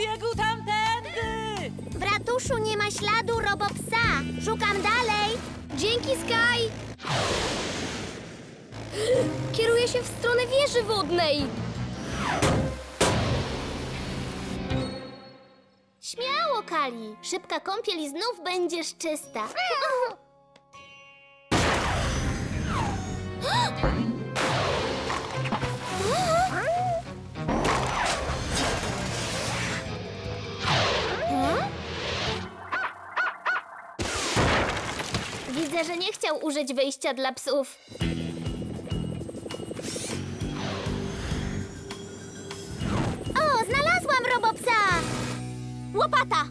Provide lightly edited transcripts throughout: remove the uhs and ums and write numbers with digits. pobiegł tamtędy! W ratuszu nie ma śladu robopsa. Szukam dalej. Dzięki, Sky. Kieruję się w stronę wieży wodnej. Śmiało, Kali. Szybka kąpiel i znów będziesz czysta. Widzę, że nie chciał użyć wyjścia dla psów. O, znalazłam robopsa! Łopata!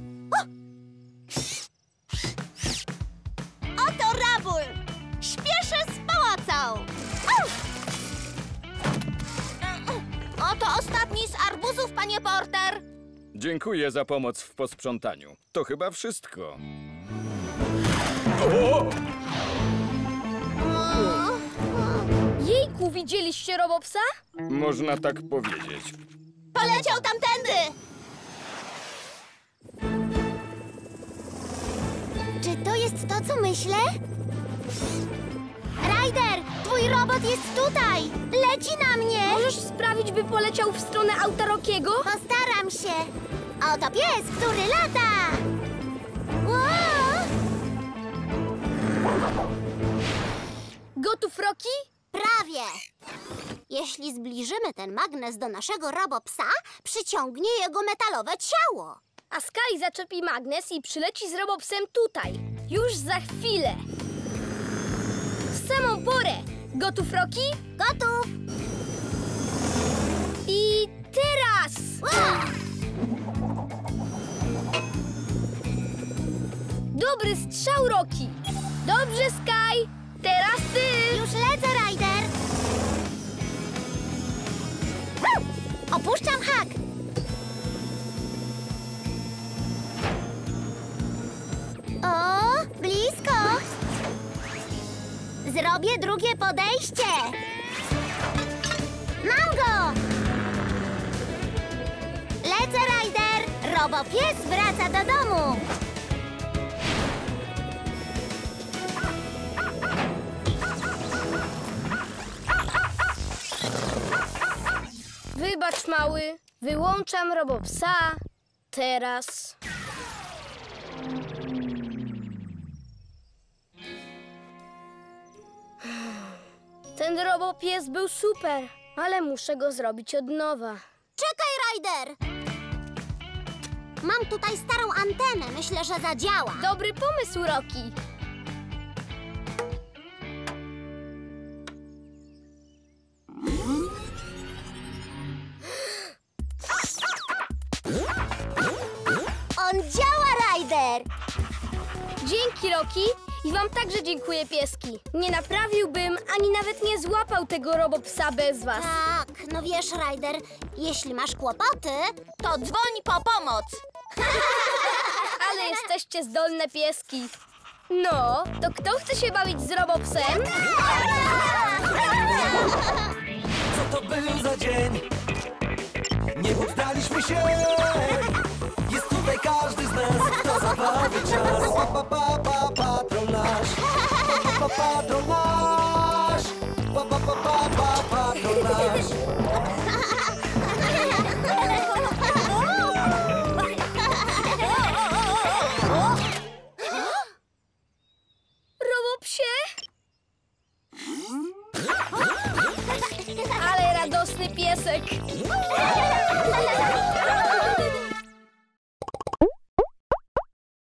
Oto Rubble! Śpieszę z pałacą! Oto ostatni z arbuzów, panie Porter! Dziękuję za pomoc w posprzątaniu. To chyba wszystko. Jejku, widzieliście robopsa? Można tak powiedzieć. Poleciał tamtędy! Czy to jest to, co myślę? Ryder, twój robot jest tutaj! Leci na mnie! Możesz sprawić, by poleciał w stronę auta Rockiego? Postaram się. Oto pies, który lata! Wow! Gotów, Rocky? Prawie. Jeśli zbliżymy ten magnes do naszego robopsa, przyciągnie jego metalowe ciało. A Sky zaczepi magnes i przyleci z robopsem tutaj. Już za chwilę. W samą porę. Gotów, Rocky? Gotów. I teraz! Wow! Dobry strzał, Rocky. Dobrze, Sky! Teraz ty! Już lecę, Ryder! Opuszczam hak! O, blisko! Zrobię drugie podejście! Mam go! Lecę, Ryder! Robopies wraca do domu! Wybacz, mały. Wyłączam robopsa. Teraz. Ten robopies był super, ale muszę go zrobić od nowa. Czekaj, Ryder! Mam tutaj starą antenę. Myślę, że zadziała. Dobry pomysł, Rocky. Dzięki, Rocky. I wam także dziękuję, pieski. Nie naprawiłbym, ani nawet nie złapał tego robopsa bez was. Tak, no wiesz, Ryder, jeśli masz kłopoty, to dzwoń po pomoc. Ale jesteście zdolne, pieski. No, to kto chce się bawić z robopsem? Co to był za dzień? Nie poddaliśmy się. Jest tutaj każdy z nas, kto zabawi czas. Patronaż, patronaż, patronaż. Robopsie? Ale radosny piesek.